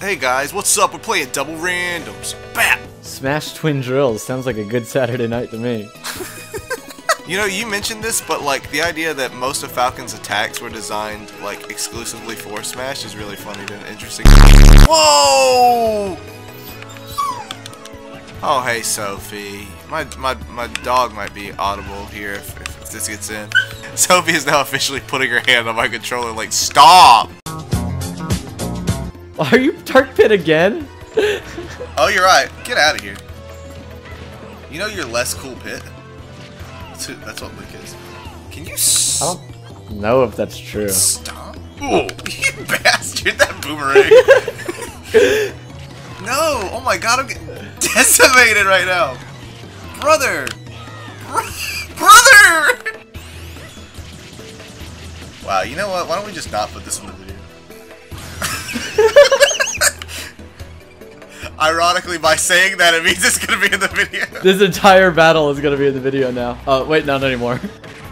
Hey guys, what's up? We're playing Double Randoms. Bap! Smash Twin Drills sounds like a good Saturday night to me. You know, you mentioned this, but like the idea that most of Falcon's attacks were designed like exclusively for Smash is really funny and interesting. Whoa! Oh, hey Sophie. My dog might be audible here if this gets in. Sophie is now officially putting her hand on my controller like, stop! Are you Dark Pit again? Oh, you're right. Get out of here. You know you're less cool, Pit. That's what Luke is. Can you I don't know if that's true. Stop. Ooh, you bastard, that boomerang. No, oh my god, I'm getting decimated right now. Brother. Brother! Wow, you know what? Why don't we just not put this in the video? Ironically, by saying that, it means it's gonna be in the video. This entire battle is gonna be in the video now. Oh, wait, not anymore.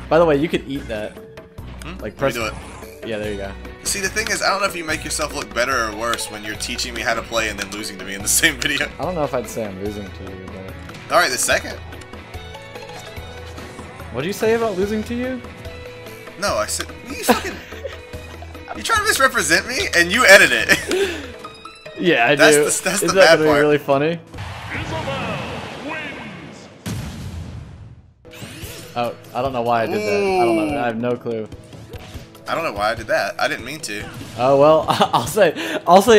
By the way, you could eat that. Hmm? Like, press. Let me do it. Yeah, there you go. See, the thing is, I don't know if you make yourself look better or worse when you're teaching me how to play and then losing to me in the same video. I don't know if I'd say I'm losing to you, but... Alright, the second. What did you say about losing to you? No, I said... You fucking... You're trying to misrepresent me, and you edit it. Yeah, I do. That's the bad part. Isn't that gonna be really funny? Oh, I don't know why I did that. I don't know. I have no clue. I don't know why I did that. I didn't mean to. Oh well, I'll say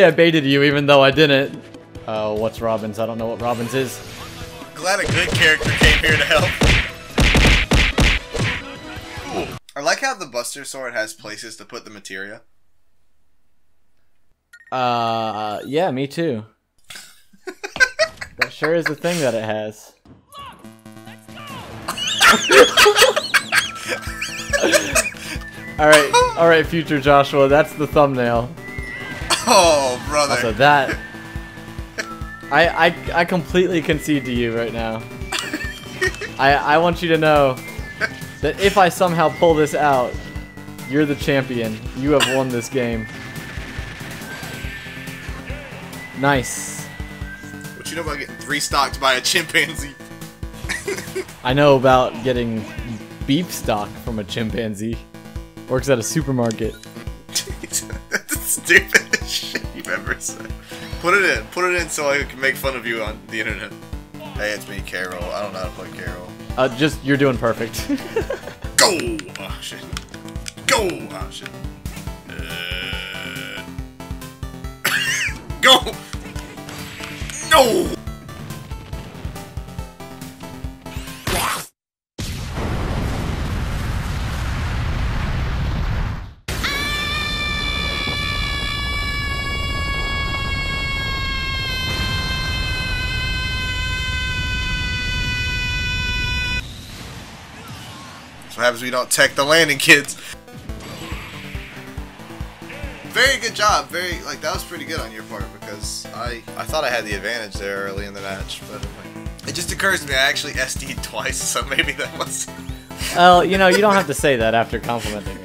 I baited you, even though I didn't. Oh, what's Robin's? I don't know what Robin's is. Glad a good character came here to help. Ooh. I like how the Buster Sword has places to put the materia. Yeah, me too. That sure is the thing that it has. Look, let's go! Alright, future Joshua, that's the thumbnail. Oh, brother. Also, that... I completely concede to you right now. I want you to know that if I somehow pull this out, you're the champion. You have won this game. Nice. What you know about getting three-stocked by a chimpanzee? I know about getting beef-stocked from a chimpanzee. Works at a supermarket. That's the stupidest shit you've ever said. Put it in so I can make fun of you on the internet. Hey, it's me, Carol. I don't know how to play Carol. Just, you're doing perfect. Go! Oh, shit. Go! Oh, shit. Go! No! That's what happens when you don't tech the landing, kids. Very good job, like that was pretty good on your part because I thought I had the advantage there early in the match, but it just occurs to me I actually SD'd twice, so maybe that was... Well, you know, you don't have to say that after complimenting me.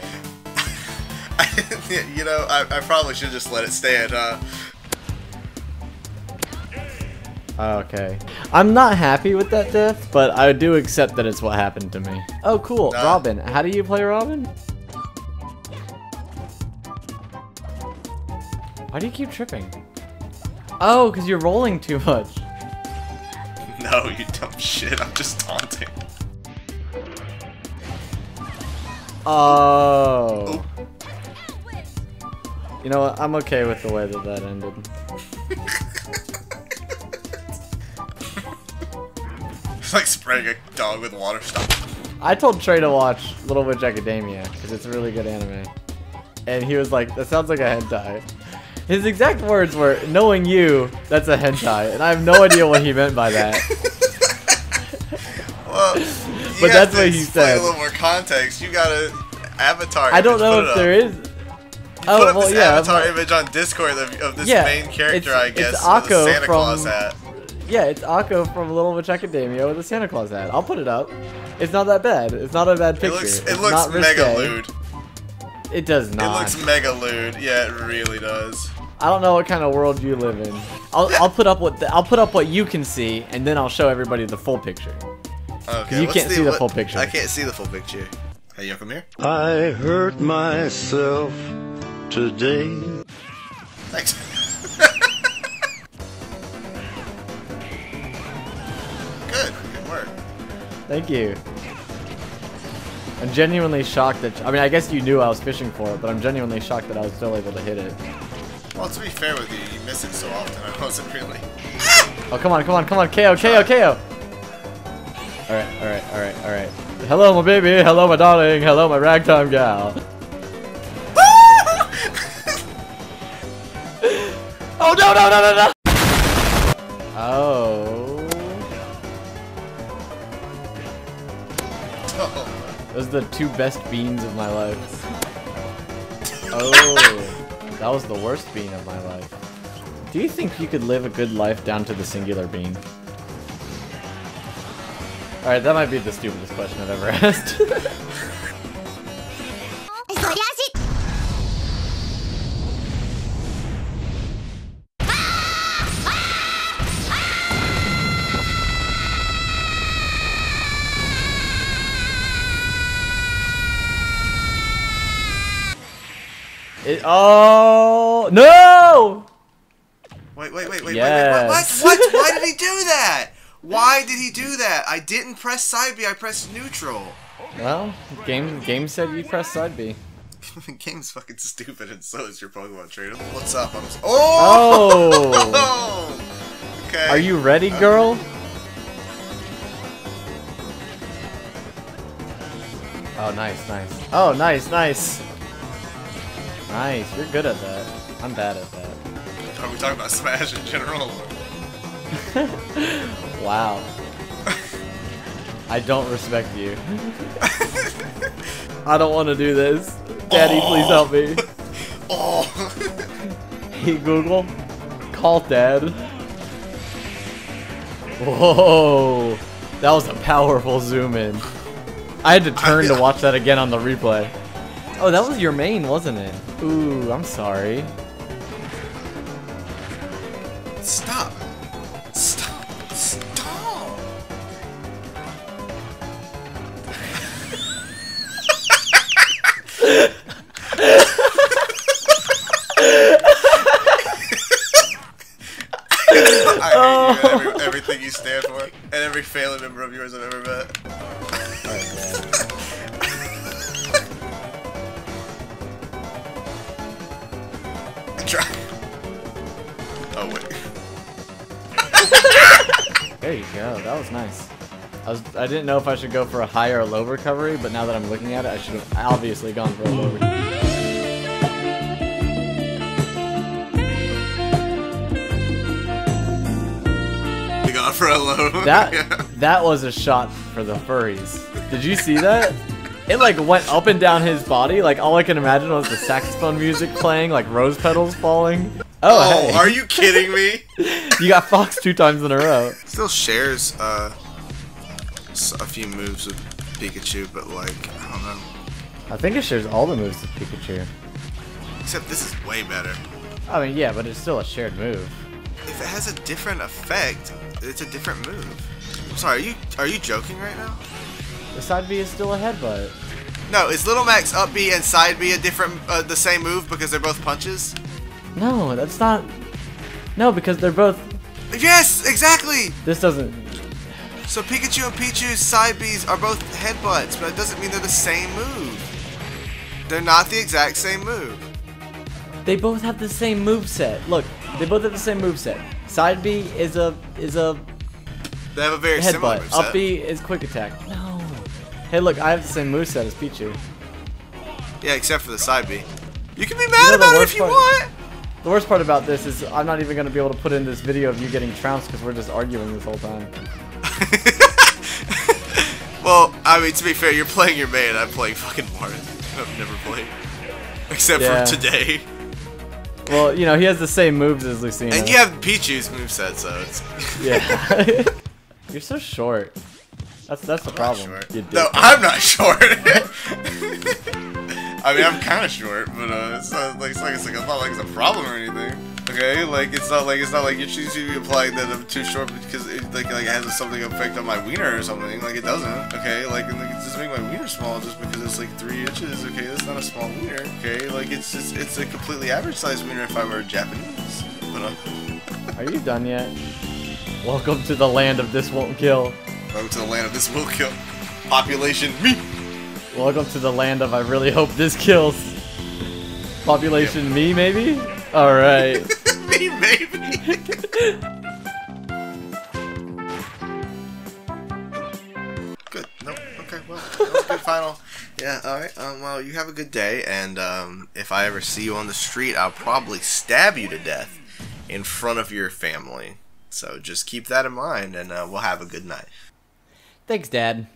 You know, I probably should just let it stand, huh? Okay. I'm not happy with that death, but I do accept that it's what happened to me. Oh, cool. Robin. How do you play Robin? Why do you keep tripping? Oh, because you're rolling too much. No, you dumb shit. I'm just taunting. Oh. You know what? I'm okay with the way that that ended. It's like spraying a dog with water stuff. I told Trey to watch Little Witch Academia because it's a really good anime. And he was like, that sounds like a hentai. His exact words were, knowing you, that's a hentai, and I have no idea what he meant by that. Well, but that's what he said. A little more context. You got an avatar. I don't know if there is. Oh, put up this avatar image on Discord of this main character, I guess, with a Santa Claus hat. Yeah, it's Akko from Little Witch Academia with a Santa Claus hat. I'll put it up. It's not that bad. It's not a bad picture. It looks mega lewd. It does not. It looks mega lewd. Yeah, it really does. I don't know what kind of world you live in. I'll put up what the, I'll put up what you can see, and then I'll show everybody the full picture. Okay. You can't see the full picture. I can't see the full picture. Hey, y'all come here. I hurt myself today. Thanks. Good. Good work. Thank you. I'm genuinely shocked that, I mean, I guess you knew I was fishing for it, but I'm genuinely shocked that I was still able to hit it. Well, to be fair with you, you miss it so often, I wasn't really. Oh, come on, come on, come on, KO, KO, KO! Alright, alright, alright, alright. Hello, my baby, hello, my darling, hello, my ragtime gal. Oh, no, no, no, no, no! Oh. Oh. Those are the two best beans of my life. Oh, that was the worst bean of my life. Do you think you could live a good life down to the singular bean? Alright, that might be the stupidest question I've ever asked. Oh no! Wait, wait, wait, wait, yes. Wait, wait, what? What? Why did he do that? Why did he do that? I didn't press side B. I pressed neutral. Well, game said you press side B. The game's fucking stupid, and so is your Pokemon trainer. What's up? I'm just... Oh! Oh! Okay. Are you ready, girl? Oh, nice, nice. Oh, nice, nice. Nice, you're good at that. I'm bad at that. Are we talking about Smash in general? Wow. I don't respect you. I don't want to do this. Daddy, please help me. Oh. Hey Google, call Dad. Whoa, that was a powerful zoom in. I had to turn to watch that again on the replay. Oh, that was your main, wasn't it? Ooh, I'm sorry. Stop. Stop. Stop. I hate you and everything you stand for, and every family member of yours I've ever met. Oh, God. Oh wait. There you go. That was nice. I didn't know if I should go for a higher or low recovery, but now that I'm looking at it, I should have obviously gone for a low recovery. You got for a low. That was a shot for the furries. Did you see that? It like went up and down his body, like all I can imagine was the saxophone music playing, like rose petals falling. Oh, hey. Are you kidding me? You got Fox 2 times in a row. Still shares a few moves with Pikachu, but like, I don't know. I think it shares all the moves with Pikachu. Except this is way better. I mean, yeah, but it's still a shared move. If it has a different effect, it's a different move. I'm sorry, are you joking right now? The side B is still a headbutt. No, is Little Max up B and side B a different, the same move because they're both punches? No, that's not. No, because they're both. Yes, exactly. This doesn't. So Pikachu and Pichu's side Bs are both headbutts, but it doesn't mean they're the same move. They're not the exact same move. They both have the same moveset. Look, they both have the same moveset. Side B is a. They have a very similar moveset. Up B is quick attack. No. Hey look, I have the same moveset as Pichu. Yeah, except for the side B. You can be mad about it if you want! The worst part about this is I'm not even going to be able to put in this video of you getting trounced because we're just arguing this whole time. Well, I mean, to be fair, you're playing your main, I'm playing fucking Marth. I've never played. Except for today. Well, you know, he has the same moves as Lucina. And you have Pichu's moveset, so it's... Yeah. You're so short. That's the problem. No, I'm not short. I mean, I'm kind of short, but it's not like it's a problem or anything. Okay, like it's not like you choose to be applying that I'm too short because it, like it has something effect on my wiener or something. Like it doesn't. Okay, like it doesn't make my wiener small just because it's like 3 inches. Okay, that's not a small wiener. Okay, like it's just it's a completely average sized wiener if I were Japanese. But are you done yet? Welcome to the land of this won't kill. Welcome to the land of this will kill. Population me. Welcome to the land of I really hope this kills. Population yeah. Me maybe. All right. Me maybe. Good. Nope. Okay. Well, that was a good final. Yeah. All right. Well, you have a good day, and if I ever see you on the street, I'll probably stab you to death in front of your family. So just keep that in mind, and we'll have a good night. Thanks, Dad.